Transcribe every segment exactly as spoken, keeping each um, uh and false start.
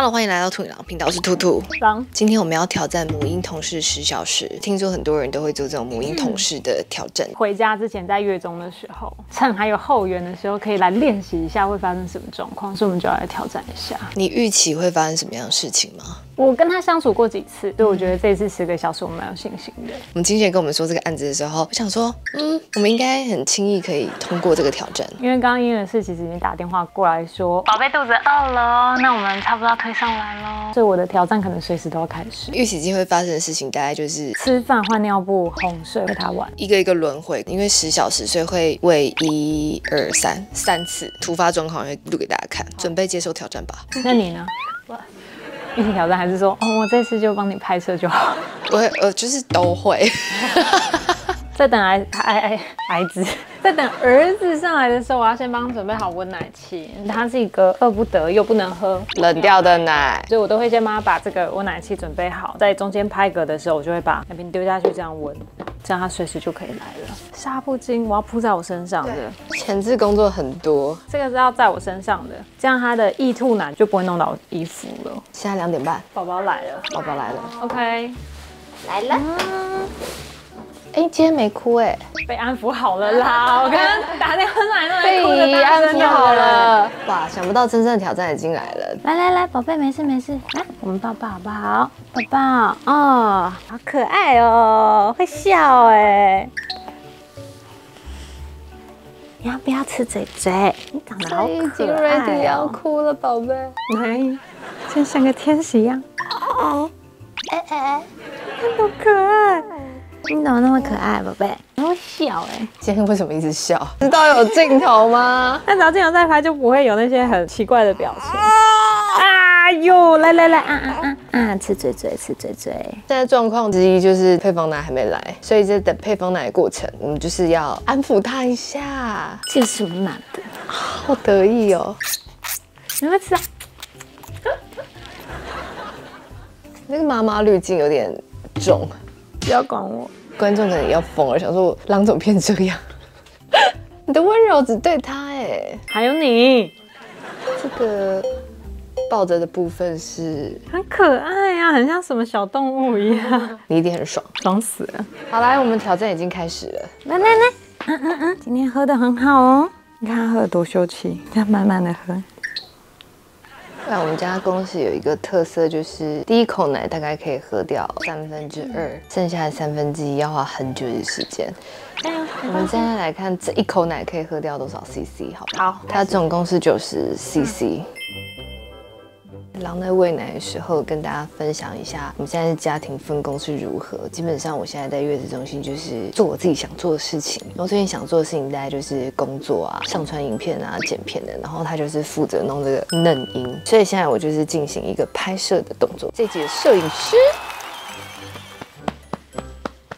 Hello， 欢迎来到兔女郎频道，我是兔兔。今天我们要挑战母婴同事十小时，听说很多人都会做这种母婴同事的挑战。嗯、回家之前，在月中的时候，趁还有后援的时候，可以来练习一下会发生什么状况，所以我们就要来挑战一下。你预期会发生什么样的事情吗？ 我跟他相处过几次，所以我觉得这次十个小时我蛮有信心的。我们经纪人跟我们说这个案子的时候，我想说，嗯，我们应该很轻易可以通过这个挑战，因为刚刚婴儿室其实已经打电话过来说，宝贝肚子饿了，那我们差不多要推上来喽。所以我的挑战可能随时都要开始。预期会发生的事情大概就是吃饭、换尿布、哄睡、陪他玩，一个一个轮回。因为十小时，所以会喂一二三三次，突发状况会录给大家看，准备接受挑战吧。那你呢？ 一起挑战，还是说哦，我这次就帮你拍摄就好？我呃，就是都会。在等孩孩孩子，在等儿子上来的时候，我要先帮他准备好温奶器。他是一个饿不得又不能喝冷掉的奶，所以我都会先帮他把这个温奶器准备好。在中间拍嗝的时候，我就会把奶瓶丢下去，这样温，这样他随时就可以来了。纱布巾我要铺在我身上的，前置工作很多，这个是要在我身上的，这样他的溢吐奶就不会弄到我衣服了。现在两点半，宝宝来了，宝宝来了 ，OK， 来了。嗯 哎、欸，今天没哭哎、欸，被安抚好了啦！我刚刚打电话来了，被安抚好了。哇，想不到真正的挑战已经来了。来来来，宝贝，没事没事，来，我们抱抱好不好？抱抱哦，好可爱哦，会笑哎、欸。你要不要吃嘴嘴？你长得好可爱、哦。已经要哭了，宝贝。来，真像个天使一样。哦，哎哎，好可爱。 你怎么那么可爱，宝贝？然后笑哎、欸，今天为什么一直笑？知道有镜头吗？那只要镜头在拍，就不会有那些很奇怪的表情。啊哟，来来来，啊啊啊啊，吃嘴嘴，吃嘴嘴。现在状况之一就是配方奶还没来，所以在等配方奶的过程，我们就是要安抚他一下。这是什么奶的？好得意哦！你会吃啊？那个妈妈滤镜有点重。 不要管我，观众可能要疯了，想说我郎总变这样。你的温柔只对他哎，还有你，这个抱着的部分是很可爱呀、啊，很像什么小动物一样。你一定很爽，爽死了。好来，我们挑战已经开始了。来来来，嗯嗯嗯，今天喝得很好哦。你看他喝得多秀气，这样慢慢的喝。 那我们家公司有一个特色，就是第一口奶大概可以喝掉三分之二，剩下的三分之一要花很久的时间。我们现在来看这一口奶可以喝掉多少 C C， 好不好？好，它总共是九十 C C。狼在喂奶的时候，跟大家分享一下我们现在的家庭分工是如何。基本上我现在在月子中心就是做我自己想做的事情，然后最近想做的事情大概就是工作啊、上传影片啊、剪片的，然后他就是负责弄这个嫩婴，所以现在我就是进行一个拍摄的动作。这集的摄影师，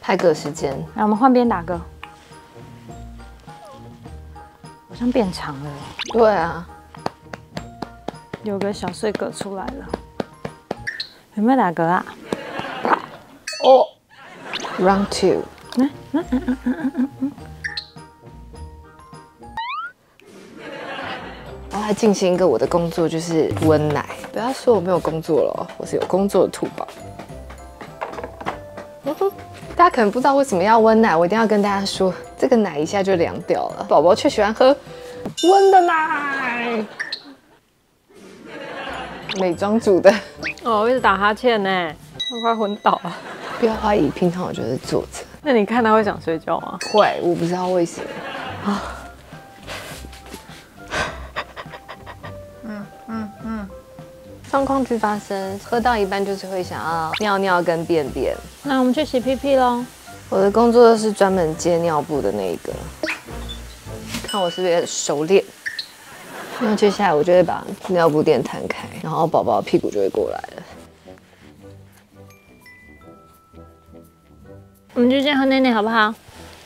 拍嗝时间，来我们换边打嗝，好像变长了。对啊。 有个小碎嗝出来了，有没有打嗝啊？哦 ，Round Two， 嗯嗯嗯嗯嗯嗯嗯，我还进行一个我的工作，就是温奶。不要说我没有工作了，我是有工作的兔宝。大家可能不知道为什么要温奶，我一定要跟大家说，这个奶一下就凉掉了，宝宝却喜欢喝温的奶。 美妆组的哦，我一直打哈欠呢，我快昏倒了。不要怀疑，平常我就是坐着。那你看他会想睡觉吗？会，我不知道为什么。啊，嗯嗯嗯，状况剧发生，喝到一半就是会想要尿尿跟便便。那我们去洗屁屁咯。我的工作是专门接尿布的那一个，看我是不是很熟练。 那接下来我就会把尿布垫摊开，然后宝宝屁股就会过来了。我们就先喝奶奶好不好？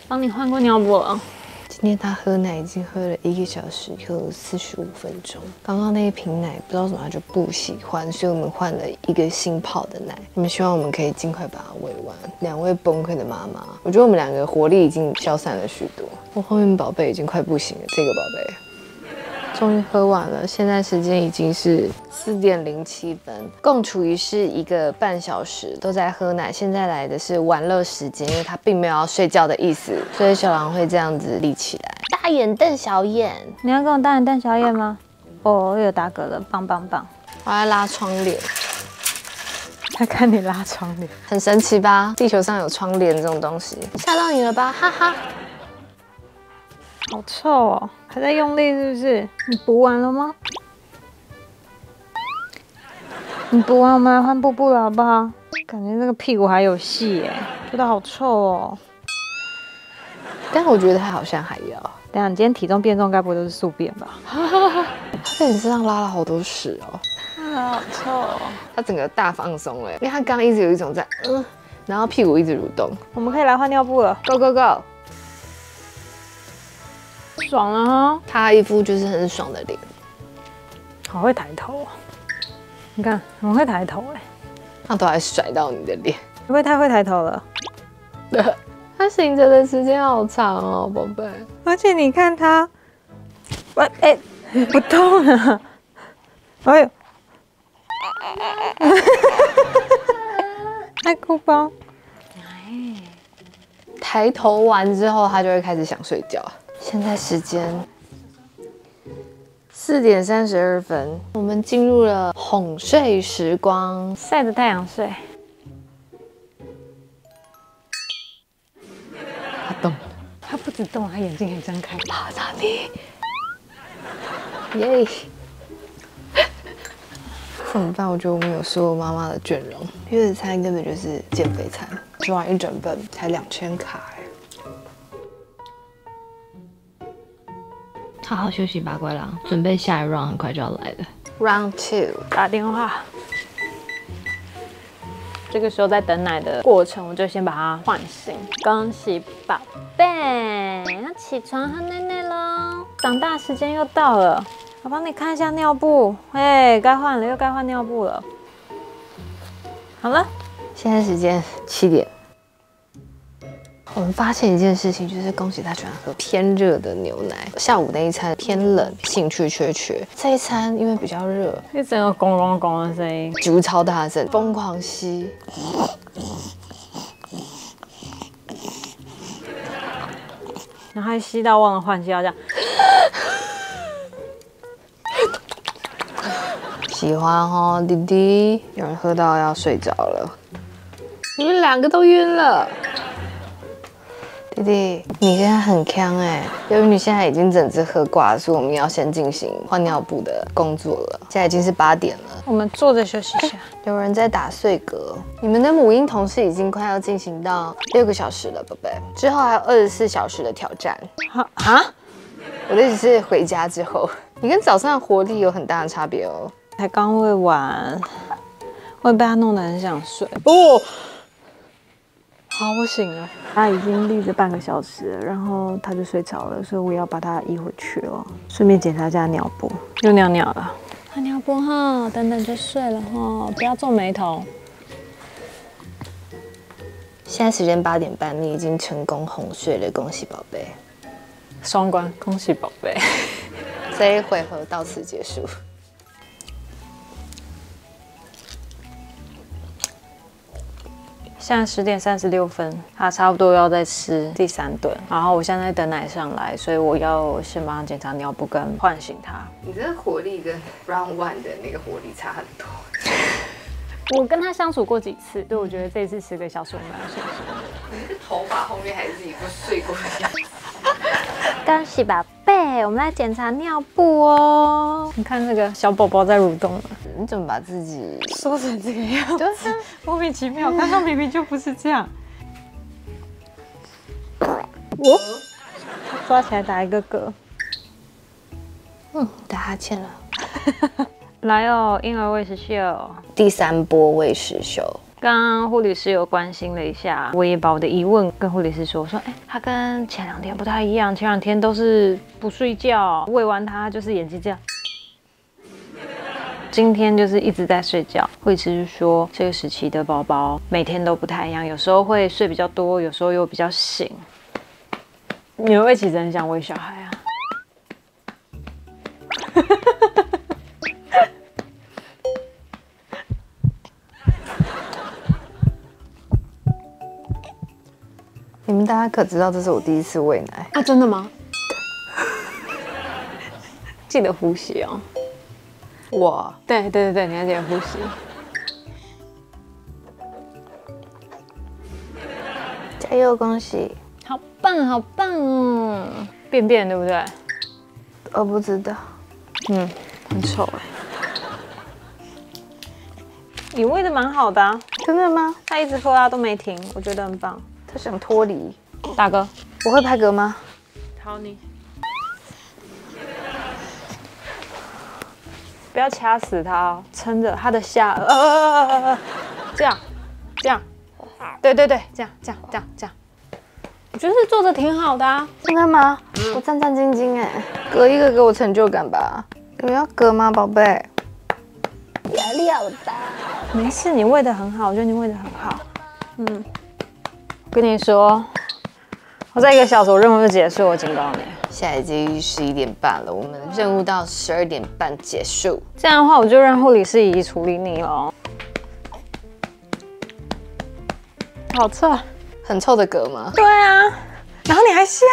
帮你换过尿布了。今天他喝奶已经喝了一个小时又四十五分钟。刚刚那一瓶奶不知道什么他就不喜欢，所以我们换了一个新泡的奶。我们希望我们可以尽快把它喂完。两位崩溃的妈妈，我觉得我们两个活力已经消散了许多。我后面宝贝已经快不行了，这个宝贝。终于喝完了，现在时间已经是四点零七分，共处于是一个半小时都在喝奶。现在来的是玩乐时间，因为他并没有要睡觉的意思，所以小狼会这样子立起来，大眼瞪小眼。你要跟我大眼瞪小眼吗？哦，又打嗝了，棒棒棒！我要拉窗帘。 他看你拉窗帘，很神奇吧？地球上有窗帘这种东西，吓到你了吧？哈哈，好臭哦！还在用力是不是？你补完了吗？你补完我们来换布布了好不好？感觉这个屁股还有戏耶，觉得好臭哦。但我觉得他好像还要。等下你今天体重变重，该不会都是宿便吧？他在你身上拉了好多屎哦。 好臭哦！他整个大放松哎，因为他刚刚一直有一种在嗯，然后屁股一直蠕动。我们可以来换尿布了 ，Go Go Go！ 爽了哈！他一副就是很爽的脸，好会抬头哦！你看，很会抬头哎，他都还甩到你的脸，会不会太会抬头了？他醒着的时间好长哦，宝贝。而且你看他，哎哎，不动了，哎呦！ 爱哭包，抬头完之后，他就会开始想睡觉。现在时间四点三十二分，我们进入了哄睡时光，晒着太阳睡。他动了，他不止动，他眼睛也睁开，抱着你，耶！ 怎么办？我觉得我们有所有妈妈的倦容，月子餐根本就是减肥餐，吃完一整份才两千卡哎！好好休息吧，乖狼，准备下一 round 很快就要来了。Round two， 打电话。这个时候在等奶的过程，我就先把它唤醒。恭喜宝贝，要起床喝奶奶喽！长大时间又到了。 我帮你看一下尿布，哎，该换了，又该换尿布了。好了，现在时间七点。我们发现一件事情，就是恭喜他喜欢喝偏热的牛奶，下午那一餐偏冷，兴趣缺缺。这一餐因为比较热，一整个咣咣咣的声音，酒超大声，疯狂吸。然后还吸到忘了换气，要这样。 喜欢哦，弟弟。有人喝到要睡着了，你们两个都晕了。弟弟，你现在很呛哎，由于你现在已经整只喝挂了，所以我们要先进行换尿布的工作了。现在已经是八点了，我们坐着休息一下。有人在打碎嗝，你们的母婴同事已经快要进行到六个小时了，宝贝。之后还有二十四小时的挑战。啊啊！我的意思是回家之后，你跟早上的活力有很大的差别哦。 才刚喂完，我也被他弄得很想睡。不，好，我醒了。他已经立着半个小时了，然后他就睡着了，所以我要把他移回去了。顺便检查一下尿布，又尿尿了。他尿布哈，等等就睡了哈，不要皱眉头。现在时间八点半，你已经成功哄睡了，恭喜宝贝！双关，恭喜宝贝！这一回合到此结束。 现在十点三十六分，他差不多要再吃第三顿，然后我现在在等奶上来，所以我要先帮他检查尿布跟唤醒他。你这个活力跟 round one 的那个活力差很多。我跟他相处过几次，所以我觉得这次十个小时我蛮顺心的。你的头发后面还是一个睡过的样子。恭喜宝贝，我们来检查尿布哦。你看那个小宝宝在蠕动了，你怎么把自己缩成这个样子？莫名其妙，刚刚明明就不是这样。我抓起来打一个嗝。嗯，打哈欠了。来哦，婴儿喂食秀，第三波喂食秀。 刚刚护理师有关心了一下，我也把我的疑问跟护理师说，我说，哎，他跟前两天不太一样，前两天都是不睡觉，喂完他就是眼睛这样，今天就是一直在睡觉。护理师说，这个时期的宝宝每天都不太一样，有时候会睡比较多，有时候又比较醒。你们会其实很想喂小孩啊？你们大家可知道这是我第一次喂奶啊？真的吗？记得呼吸哦。我，对对对对，你要记得呼吸。 哎呦，恭喜！好棒，好棒哦！便便对不对？我不知道。嗯，很丑哎。你喂的蛮好的啊。真的吗？他一直喝啊，都没停，我觉得很棒。他想脱离。大哥，我会拍嗝吗？好，你。不要掐死他哦，撑着他的下颚、呃，这样，这样。 对对对，这样这样这样这样，我觉得坐着挺好的啊。真的吗？我战战兢兢哎，隔一个给我成就感吧。你们要隔吗，宝贝？压力好大。没事，你喂得很好，我觉得你喂得很好。嗯，我跟你说，我在一个小时，我任务就结束。我警告你，现在已经十一点半了，我们任务到十二点半结束。这样的话，我就让护理师姨处理你了。 好臭，很臭的嗝吗？对啊，然后你还笑。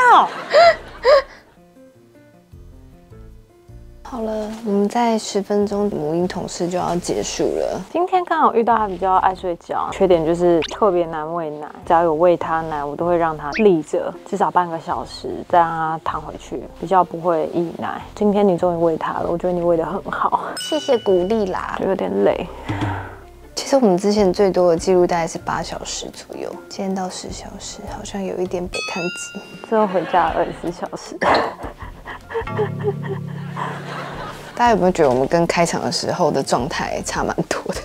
好了，我们在十分钟母婴同事就要结束了。今天刚好遇到他比较爱睡觉，缺点就是特别难喂奶。只要有喂他奶，我都会让他立着至少半个小时，再让他躺回去，比较不会溢奶。今天你终于喂他了，我觉得你喂得很好，谢谢鼓励啦。就有点累。 其实我们之前最多的记录大概是八小时左右，今天到十小时，好像有一点北看急。最后回家二十四小时。大家有没有觉得我们跟开场的时候的状态差蛮多的？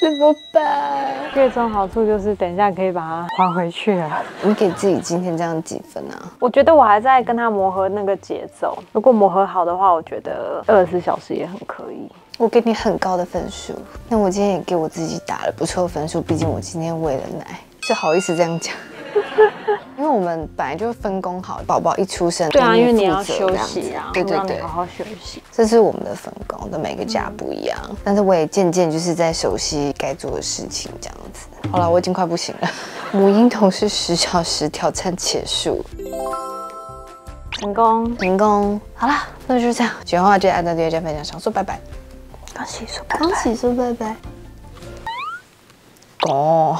怎么办？月中好处就是等一下可以把它还回去了。你给自己今天这样几分啊？我觉得我还在跟他磨合那个节奏，如果磨合好的话，我觉得二十四小时也很可以。 我给你很高的分数，那我今天也给我自己打了不错的分数，毕竟我今天喂了奶，是好意思这样讲。因为我们本来就分工好，宝宝一出生，对啊，因为你要休息啊，对对对，好好休息，这是我们的分工，但每个家不一样。嗯、但是我也渐渐就是在熟悉该做的事情，这样子。好了，我已经快不行了。母婴同事十小时挑战结束。 成功，成功。好啦，那就这样。喜欢的话记得按赞、订阅、加分享、上说拜拜。恭喜说拜拜，恭喜说拜拜。哦。